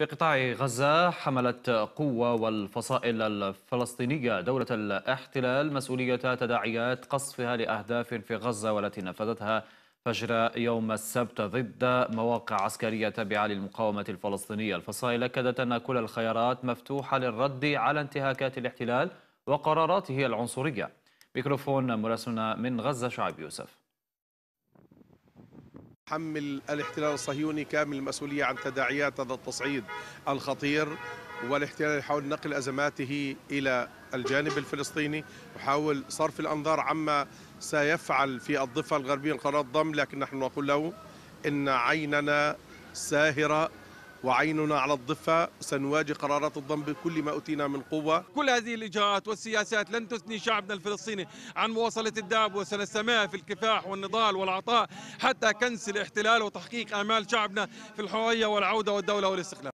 في قطاع غزة حملت قوة والفصائل الفلسطينية دولة الاحتلال مسؤولية تداعيات قصفها لأهداف في غزة والتي نفذتها فجر يوم السبت ضد مواقع عسكرية تابعة للمقاومة الفلسطينية. الفصائل أكدت أن كل الخيارات مفتوحة للرد على انتهاكات الاحتلال وقراراته العنصرية. ميكروفون مراسلنا من غزة شعب يوسف. يحمل الاحتلال الصهيوني كامل المسؤولية عن تداعيات هذا التصعيد الخطير، والاحتلال يحاول نقل أزماته إلى الجانب الفلسطيني، يحاول صرف الأنظار عما سيفعل في الضفة الغربية القرار الضم، لكن نحن نقول له إن عيننا ساهرة وعيننا على الضفة، سنواجه قرارات الضم بكل ما أوتينا من قوة. كل هذه الإجراءات والسياسات لن تثني شعبنا الفلسطيني عن مواصلة الداب، وسنستمر في الكفاح والنضال والعطاء حتى كنس الاحتلال وتحقيق آمال شعبنا في الحرية والعودة والدولة والاستقلال.